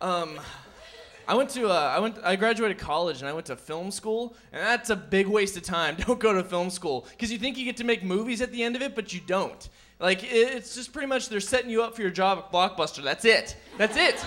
I graduated college and I went to film school, and that's a big waste of time. Don't go to film school, because you think you get to make movies at the end of it, but you don't. Like, it's just pretty much they're setting you up for your job at Blockbuster. That's it. That's it.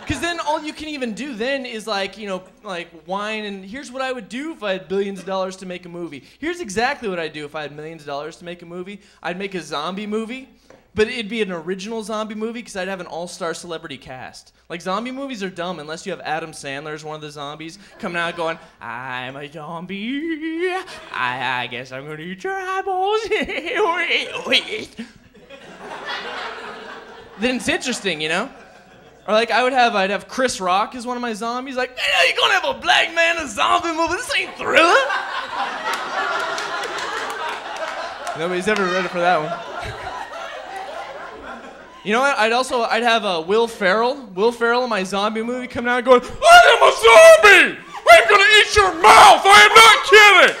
Because then all you can even do then is like, you know, like whine and here's what I would do if I had billions of dollars to make a movie. Here's exactly what I'd do if I had millions of dollars to make a movie. I'd make a zombie movie, but it'd be an original zombie movie because I'd have an all-star celebrity cast. Like, zombie movies are dumb unless you have Adam Sandler as one of the zombies coming out going, I'm a zombie. I guess I'm going to eat your eyeballs. Then it's interesting, you know? Or like I'd have Chris Rock as one of my zombies, like, hey, you gonna have a black man in a zombie movie? This ain't Thriller. Nobody's ever read it for that one. You know what? I'd have Will Ferrell. Will Ferrell in my zombie movie coming out and going, I am a zombie! I'm gonna eat your mouth! I am not kidding!